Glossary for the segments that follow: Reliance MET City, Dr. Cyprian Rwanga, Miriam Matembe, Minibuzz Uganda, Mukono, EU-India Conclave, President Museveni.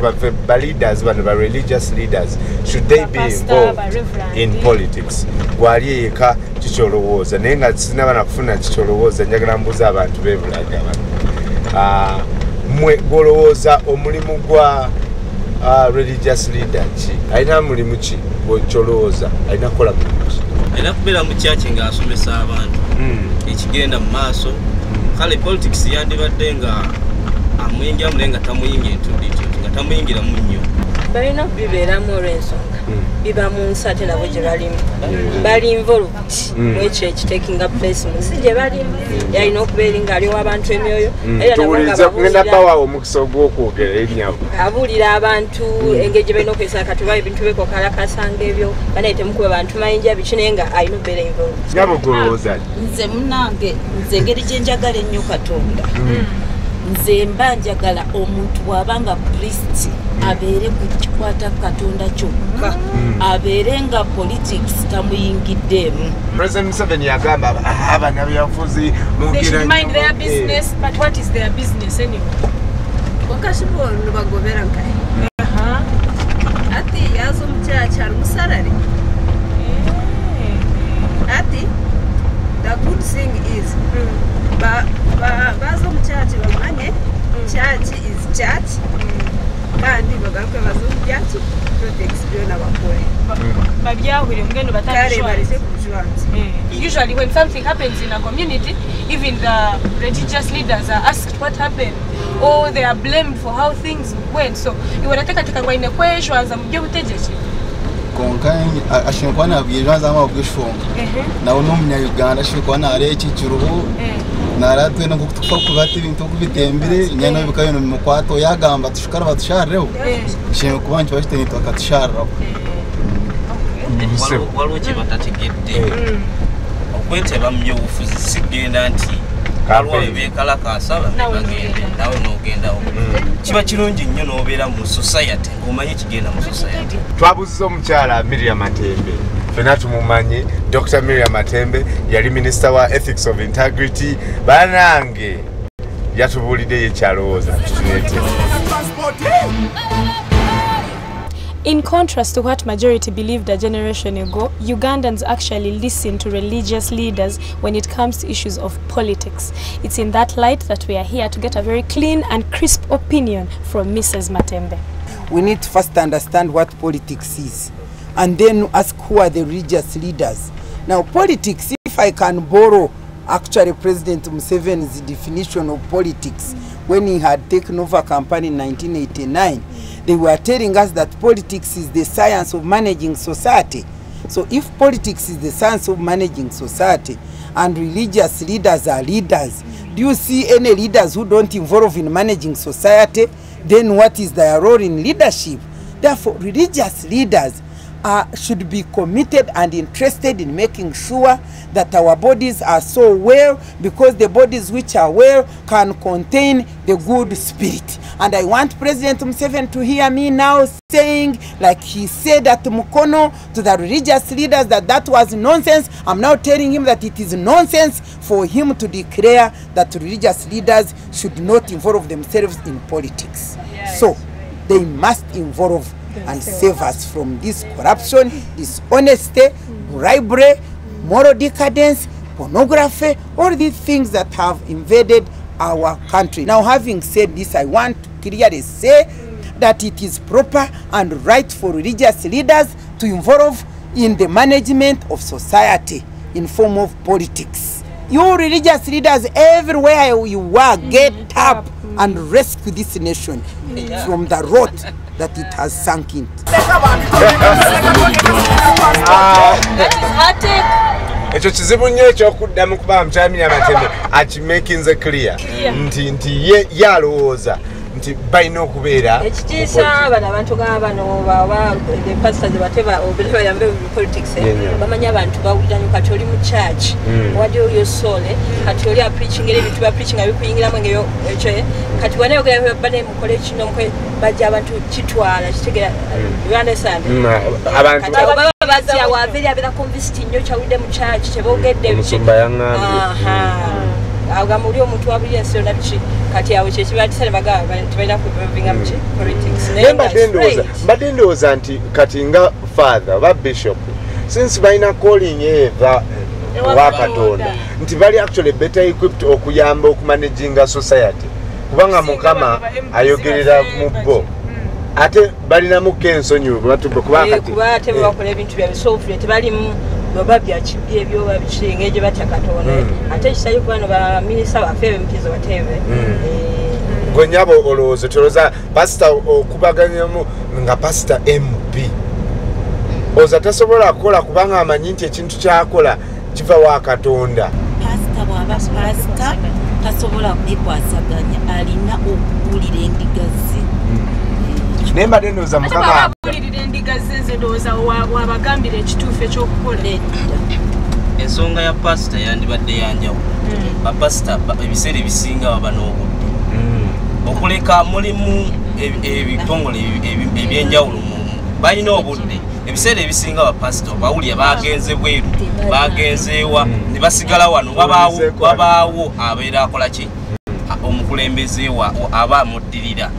by leaders, by religious leaders, should they be involved in politics? Wali eka chicholowoza, nenga sinaba nakufuna chicholowoza, njagala mbuza abantu bevulaga. Mwe golowoza omulimu gwa religious leader chi. Aina mulimu chi, cholowoza, aina kola mulimu. Aina kubira mu church nga asomesa abantu. Ekigenda mu maaso. Kale politics yandibadde nga amuyingi amulenga tamuyingi entudde nga tamuyingira munnyo balina bibeeramu olw'ensonga biba mu nsa ate nabo gye balimu bali involved mwekyo ekitaking up place mu nsi gye balimu yalina okubeera nga aliwo abantu emyoyo era babawa omukisa ogw'okwogera ennyavu abuulira abantu engeri gye balina okukozesa katuba ebintu bekokalakasa ng'ebyo banayite mu kuba bantu mayinja biki naye nga alina okubeera involved nabogolowooza nze munange nze engeri gye njagala ennyo Katonda nzemba njagala omuntu wabanga priest abere kukikwata Katonda kyokka abere nga politics tamuyingiddemu. President Museveni yagamba abaana b'ebyobufuzi they should mind their business, but what is their business anyway? Wakashibo nubagobera nkae ati yazo mukyaki ali musalale ati the good thing is bazo mchachi bamanye church is church kandi bagaruke bazo byatu protects byona bakore babyahurire mugendo batashobora usually when something happens in a community even the religious leaders are asked what happened or they are blamed for how things went so iwanateka tukangwa inekweshwaza mujye butegeje konkaye ashinkwana byiraza ama bwishonga na unomnya Uganda shikwana arechi chirubu naratwe no kutuka kubata ibintu kubitembere nyano bikayona mukwato yagamba tushikara batushareho shimwe kubanje bashiteni twatushareho walwoje batatigide okwete bamyo ufuzi sigenda anti alwaye bekala kasaba bagende nawe nogenda kiba kirungi nnyo nobera mu society omanye kigenda mu society twabuzizo omukyala Miriam Matembe Fenatu Mumanyi, Dr. Miriam Matembe, yali Minister wa Ethics of Integrity, banange, yatubulide yekyalowoza. In contrast to what majority believed a generation ago, Ugandans actually listen to religious leaders when it comes to issues of politics. It's in that light that we are here to get a very clean and crisp opinion from Mrs. Matembe. We need to first understand what politics is. And then ask who are the religious leaders. Now politics, if I can borrow actually President Museveni's definition of politics, when he had taken over campaign in 1989, they were telling us that politics is the science of managing society. So if politics is the science of managing society and religious leaders are leaders, do you see any leaders who don't involve in managing society? Then what is their role in leadership? Therefore religious leaders should be committed and interested in making sure that our bodies are so well, because the bodies which are well can contain the good spirit. And I want President Museveni to hear me now saying, like he said at Mukono to the religious leaders, that that was nonsense. I'm now telling him that it is nonsense for him to declare that religious leaders should not involve themselves in politics. So they must involve and save us from this corruption, dishonesty, bribery, moral decadence, pornography, all these things that have invaded our country. Now, having said this, I want to clearly say that it is proper and right for religious leaders to involve in the management of society in form of politics. You religious leaders, everywhere you are, get up and rescue this nation from the rot that it has sunk in. Echo kizibu nnyo ekyokuddamu kuba mukyamira Matembe akimakinze clear nti yalowooza nti balina okubeera ekikiisa bano abantu nga bano the pastors whatever obeleba yambe politics bamanya abantu bawulira nyo kati oli mu church wadi oyo sole kati oli a preaching era ebintu ba preaching abikuyingiramu ngeyo kati wanayo gaya bane mukole kino mukwe bajja abantu kitwala kitegera you understand abantu bazia wabiri abira convinced nyo chawide mu church chebogedde aha agamuriyo mtu wabili yasiona bichi kati ya uchechi wadi sana baga tuweza kuvinga mchi politics. Mbadendo oza anti kati inga father wa bishop since baina calling ye va wakatonda nti bali actually better equipped okuyamba okumanaging society kubanga mukama ayogerera mubbo ate bali na mukenso nyu batubo kubanga kubate bakole bintu bya software tebali bababya chibye byo babishingeje batakatona ate chisayo bano ba minister bafebe mkizo batebe gonyabo olozo toloza pastor okubaganyamu nga pastor MP oza tasobola akola kubanga amanyinti ekintu kyakola chiva wa katonda pastor bwabas pastor tasobola kudikwasaganya alina okubulira endigazi nemba dendoza mukama abulira endigazi zendoza wabagambira ekituufu ekyokukola ensonga ya pastor yandibadde yanjawo bapastor ebiseera ebisinga wabanobudde okuleka mulimu ebitongole ebyenjawulo balina obudde ebiseera ebisinga abapasito bawulya bagenze bweru bagenzeewa ne basigala wano wabaawo abeera akola ki omukulembezeewa aba muddirira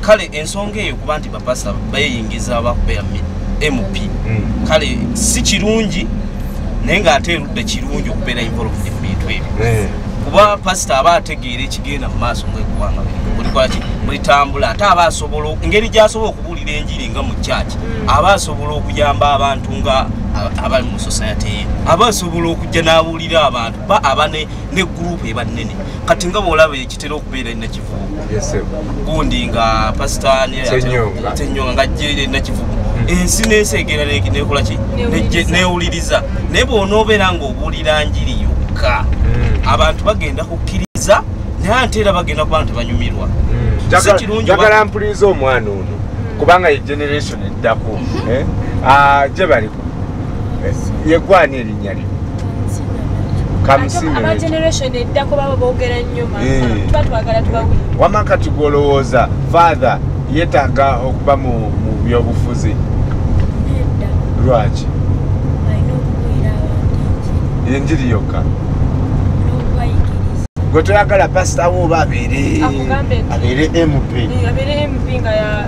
kale ensonga eyo kuba nti bapasita beeyingiza abakubeera MP kale si kirungi naye ng'ate erudde kirungi okubeera involved mu bintu ebyo kuba pasita aba ategeera ekigenda mu maaso ng'eggwanga mulitambula ate aba asobola engeri gy'asobola okubuulira enjiri nga mu kyaki aba asobola okuyamba abantu nga abali mu society aba asobola okujja n'abuulira abantu ba abane ne gurupu ebannene kati nga bw'olaba ekitera okubeera nakivubu gundi nga pasitani tenyonga ng'ajjirira nakivubu ensi n'eseegera nekola ki neewuliriza naye bw'onoobeera ng'obuulira njiri yokka abantu bagenda kukkiriza naye ate era bagenda kuba nti banyumirwa jagala mpuliriza omwana ono kubanga ye generation eddako gye baliko yegwana erinnya lyo wama kati gwolowooza father yeetaaga okuba mu byobufuzi lwaki enjiri yokka gotoyagala pasita wo babere abere MP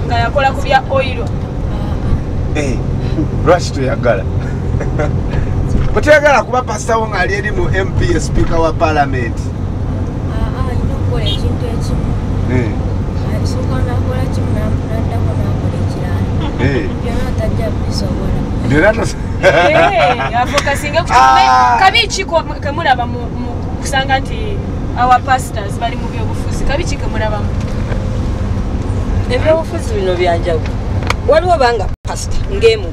nga yakola ku bya oil lwaki toyagala gotoyagala kuba pasita wo ng'ali eri mu MP speaker wa paalamenti kabi kimulaba kusanga nti our pastors bali mu byobufuzi kabichi kamulabamu ebyobufuzi bino byanjawo waliwo banga pastor ngemu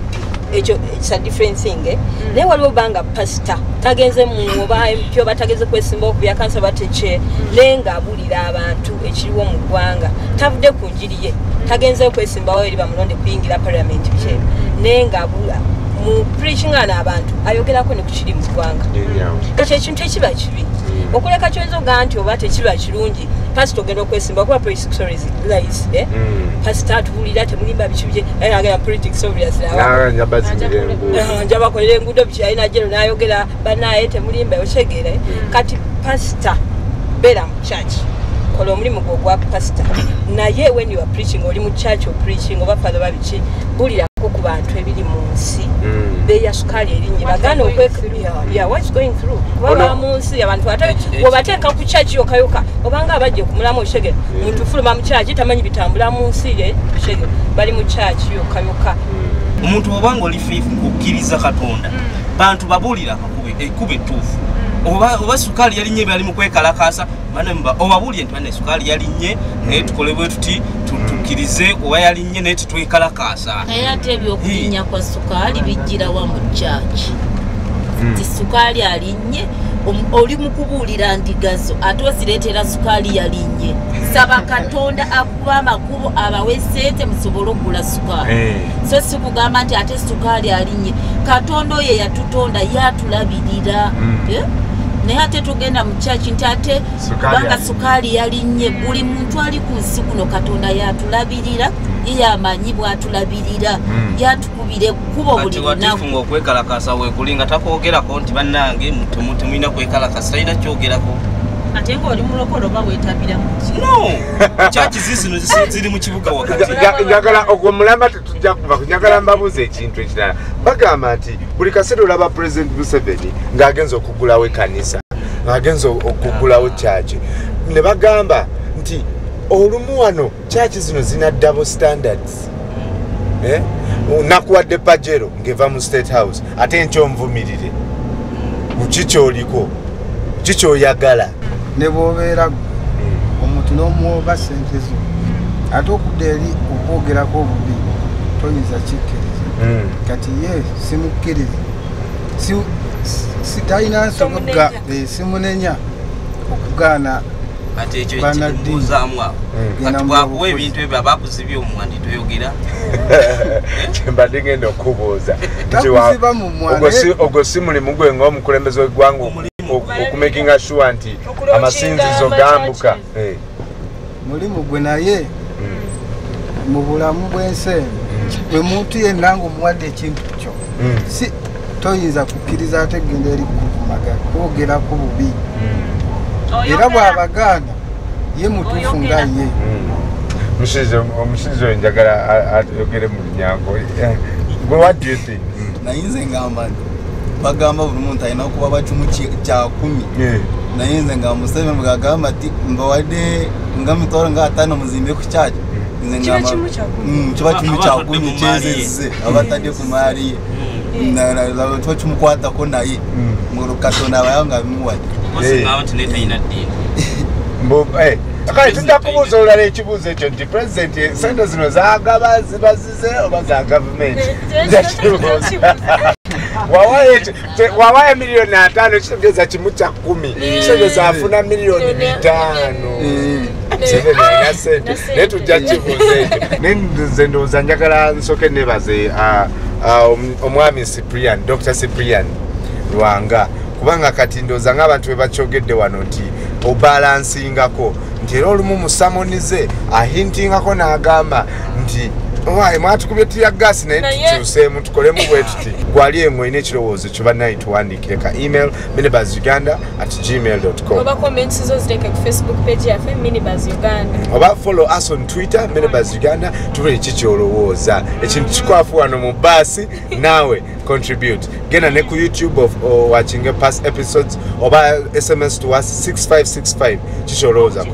echo it's difference nge ne waliwo banga pastor tageze mu oba mpyo batageze kwesimba okuya kansa bateche lenga abulira abantu ekiriwo mu gwanga tavude kunjiriye tagenze kwesimba wali bamulonde kuingira parliament biche nenga abula mu preaching ana abantu ayogerako ne kuchiri mu gwanga kache ekintu ekiba kibi okuleka kyozo ganti obate kirwa kirungi pastor gendo kwesimba kuba politics service lies pastor atulira temulimba bichibye aga politics service lawa njaba ko ile ngudo bichi aina jero nayogera banaye temulimba yochegere kati pastor bela church kola mulimu gwa pastor na ye when you are preaching oli mu church o preaching oba palo babichi bulira ko ku bantu ebiri mu nsi beya sukali erinye bagano okwefiriya ya what's going through baba mu nsi abantu obateka ku church yokayoka obanga abaje kumulamo shege muntu fuluma mu church tamanyi bitambula mu nsi ye shege bali mu church yokayoka umuntu obanga oli faith okukiriza katonda bantu babulira ekube tufu oba sukali yalinye bali mu kwekalakasa manemba obabuli entwane sukali yalinye naye tukolebwe tuti tukirize oba yalinye naye twekalakasa naye ate ebyokulinya kwa sukali bijira wa mu church sukali yalinye oli mukubuulira ndigazo atwasireetera sukali yalinye saba katonda akuba amakubo abawesete musobole okugula sukali so sikugamba nti ate sukali yalinye katonda oyo yatutonda yatulabirira naye ate tugenda mu church nti ate banga sukali yalinye buli muntu ali ku nsi kuno katonda yatulabirira ye amanyi bwatulabirira yatukubire kubo buli lunaku okwekalakasa wekulinga takwogerako nti bannange mutumulina kwekalakasa talina kyogerako No! Churches is in the Muchibuka. Yagala Ogomlamba to Jakuba, Yagalamba was a chin to each other. Bagamati, we consider Lava President Museveni, Gaganzo Kukulawe Kanisa, Gaganzo Kukulawe Church. Nebagamba, Nti, Orumuano, churches in a double standards. Eh? Nakwa de Pajero, Gevamu State House, Attention Vumidity, Uchicho Liko, Chicho Yagala. Nebovera omuntu n'omuwa ba sentezo ate okudeeri okwogerako obubi toyinza kikkiriza kati ye simukkiriza sitalina nsoboga simunenya okugaana kati ekyo ekikuzaamu ako kati bwakuwa ebintu ebyo abaakuzibye omuwandi toyogera kyembadde ngenda okubuuza ogwo si mulimu gwe ng'omukulembeze w'eggwanga making us sure anti amasinzizo gambuka mulimu gwe naye mu bulamu bwense bwe muntu yenna ng'omuwadde ekintu kyo si toyinza kukkiriza ate genda eri kukumaga kwogerako bubi era bw'abagaana ye mutuufu nga ye omusinzi oyo njagala ayogere mu lunyango gwe wadyeti nayinza engamba nti bagamba buli muntu alina okuba bakimu kyakumi naye nze nga Museveni bwe gagamba ati mbawadde nga mitwalo nga ataano muzimbe ku kyaki nze ngamba kiba kimu kyakumi kyezezze abatadde ku maali ye kiba kimukwatako naye ngolo Katonda abayo nga bimuwadde kale tujja kubuuza olulala ekibuuzo ekyo nti pulezidenti sente zino zaagaba zibazize oba za gavumenti wawaye milioni 5 kitegeeza kimu kya 10 kitegeeza afuna milioni 5 7 sente naye tujja kibuuza ekyo naye nze ndowooza njagala nsooke nebaze omwami Cyprian Dr. Cyprian Rwanga kubanga kati ndowooza ng'abantu be bakyogedde wano nti obalansingako nti era olumu musamonize ahintingako n'agamba nti why mwatukubye tiya gas na tuseemu tukolemu bwetuti gwali emwe ine ekirowoozo kyo bannaye tuwandikire ka email minibuzz uganda@gmail.com oba comments zo zireke ku Facebook page yaffe minibuzz uganda oba follow us on Twitter minibuzz uganda tubule kiki olowooza ekintu kikwafu wano mu basi nawe contribute genda ne ku YouTube of watching past episodes oba SMS to us 6565 kiki olowooza